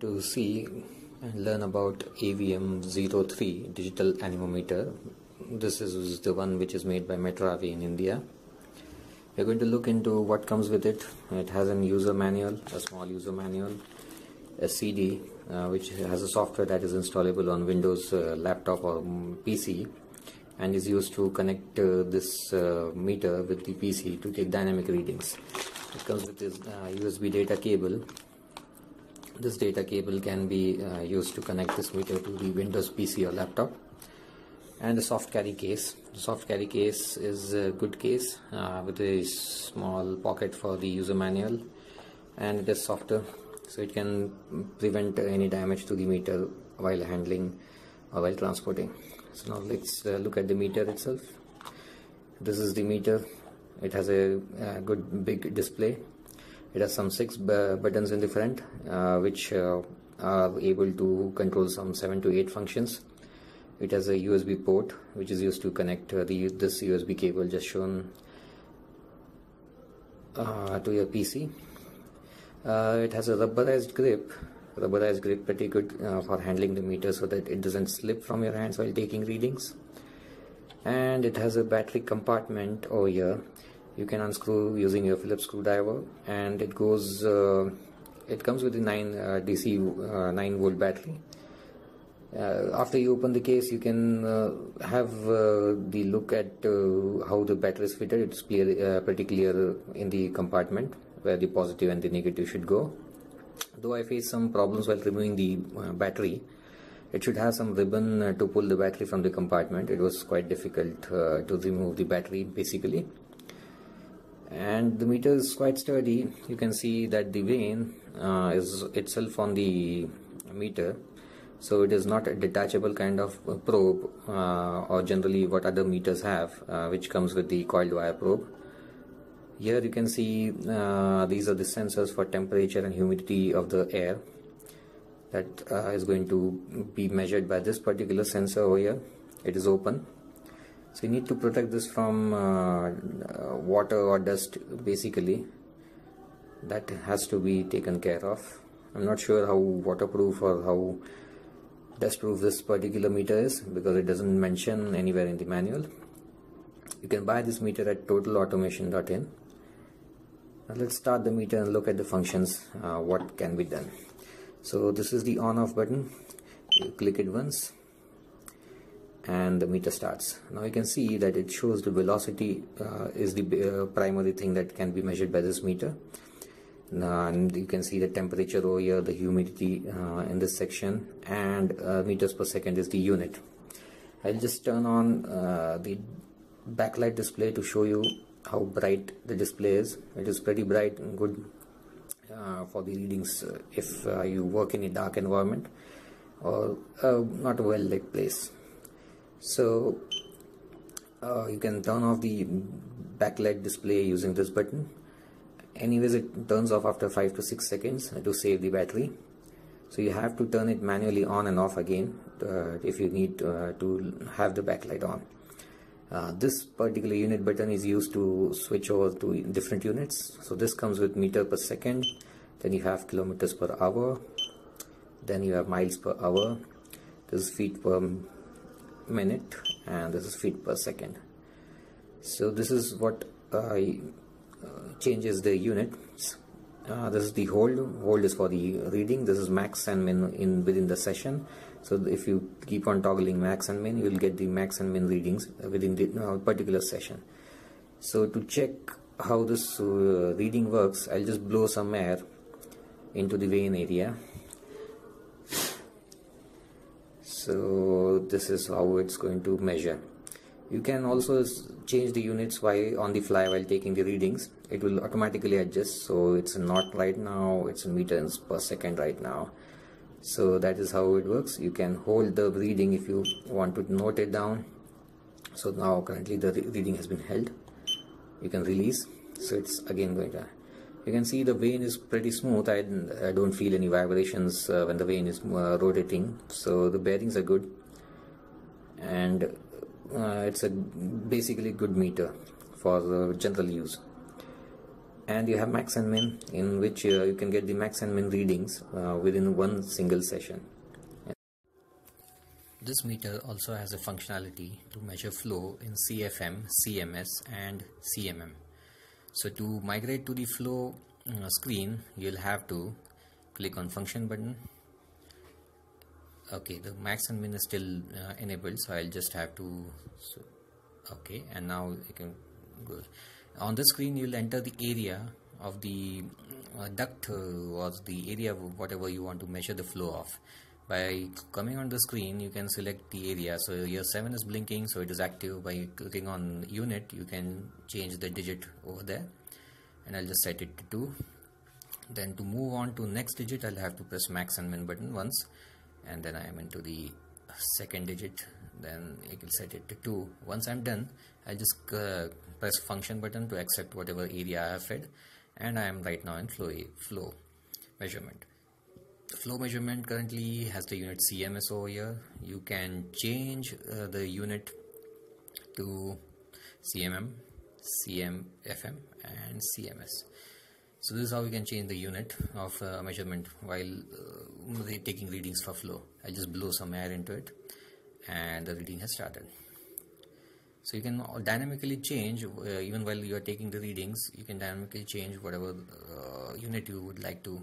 To see and learn about AVM 03 digital anemometer, this is the one which is made by Metravi in India. We're going to look into what comes with it. It has a user manual, a small user manual, a CD which has a software that is installable on Windows laptop or PC and is used to connect this meter with the PC to take dynamic readings. It comes with this USB data cable. This data cable can be used to connect this meter to the Windows PC or laptop, and a soft carry case. The soft carry case is a good case with a small pocket for the user manual, and it is softer, so it can prevent any damage to the meter while handling or while transporting. So now let's look at the meter itself. This is the meter. It has a good big display. It has some 6 buttons in the front which are able to control some 7 to 8 functions. It has a USB port which is used to connect this USB cable just shown to your PC. It has a rubberized grip, pretty good for handling the meter so that it doesn't slip from your hands while taking readings. And it has a battery compartment over here. You can unscrew using your Phillips screwdriver, and it goes. It comes with a 9 volt battery. After you open the case, you can have the look at how the battery is fitted. It's clear, pretty clear in the compartment where the positive and the negative should go. Though I faced some problems while removing the battery. It should have some ribbon to pull the battery from the compartment. It was quite difficult to remove the battery basically. And the meter is quite sturdy. You can see that the vane is itself on the meter, so it is not a detachable kind of probe or generally what other meters have, which comes with the coiled wire probe. Here you can see these are the sensors for temperature and humidity of the air that is going to be measured by this particular sensor over here. It is open. So you need to protect this from water or dust basically. That has to be taken care of. I'm not sure how waterproof or how dustproof this particular meter is because it doesn't mention anywhere in the manual. You can buy this meter at totalautomation.in. Now let's start the meter and look at the functions, what can be done. So this is the on-off button. You click it once. And the meter starts. Now you can see that it shows the velocity is the primary thing that can be measured by this meter. And you can see the temperature over here, the humidity in this section, and meters per second is the unit. I'll just turn on the backlight display to show you how bright the display is. It is pretty bright and good for the readings if you work in a dark environment or not a well lit place. So you can turn off the backlight display using this button. Anyways, it turns off after 5 to 6 seconds to save the battery. So you have to turn it manually on and off again if you need to have the backlight on. This particular unit button is used to switch over to different units. So this comes with meter per second, then you have kilometers per hour, then you have miles per hour, this is feet per minute, and this is feet per second. So this is what changes the units. This is the hold is for the reading. This is max and min in within the session. So if you keep on toggling max and min, you will get the max and min readings within the particular session. So to check how this reading works, I'll just blow some air into the vein area. So this is how it's going to measure. You can also change the units while on the fly while taking the readings. It will automatically adjust. So it's a knot right now, it's in meters per second right now. So that is how it works. You can hold the reading if you want to note it down. So now currently the reading has been held. You can release. So it's again going to. You can see the vane is pretty smooth. I don't feel any vibrations when the vane is rotating, so the bearings are good, and it's a basically good meter for general use. and you have max and min, in which you can get the max and min readings within one single session. This meter also has a functionality to measure flow in CFM, CMS and CMM. So to migrate to the flow screen, you'll have to click on function button. Okay, the max and min is still enabled, so I'll just have to, so, okay, and now you can go. On the screen you'll enter the area of the duct or the area of whatever you want to measure the flow of. By coming on the screen you can select the area. So your 7 is blinking, so it is active. By clicking on unit you can change the digit over there, and I'll just set it to 2. Then to move on to next digit I'll have to press max and min button once, and then I am into the second digit, then it will set it to 2. Once I'm done, I'll just press function button to accept whatever area I have fed, and I am right now in flow measurement. Flow measurement currently has the unit CMS over here. You can change the unit to CMM, CFM and CMS. So this is how we can change the unit of measurement while taking readings for flow. I'll just blow some air into it and the reading has started. So you can dynamically change, even while you are taking the readings, you can dynamically change whatever unit you would like to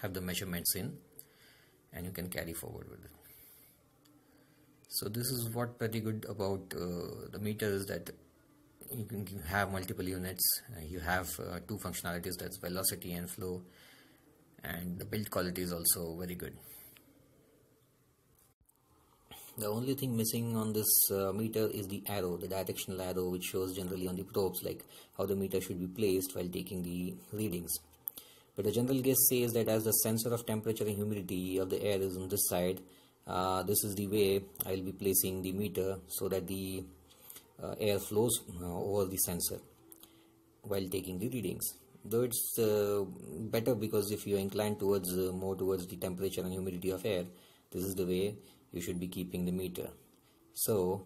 have the measurements in, and you can carry forward with it. So this is what pretty good about the meters, that you can have multiple units. You have two functionalities, that's velocity and flow, and the build quality is also very good. The only thing missing on this meter is the arrow, the directional arrow, which shows generally on the probes like how the meter should be placed while taking the readings. But the general guess says that as the sensor of temperature and humidity of the air is on this side, this is the way I will be placing the meter so that the air flows over the sensor while taking the readings. Though it's better, because if you are inclined towards more towards the temperature and humidity of air, this is the way you should be keeping the meter. So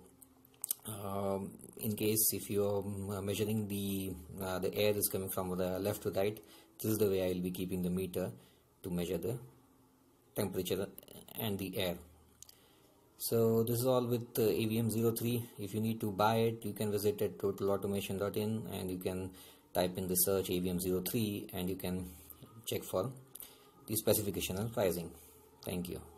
in case if you are measuring the air is coming from the left to right, this is the way I will be keeping the meter to measure the temperature and the air. So this is all with AVM 03. If you need to buy it, you can visit at totalautomation.in, and you can type in the search AVM 03 and you can check for the specification and pricing. Thank you.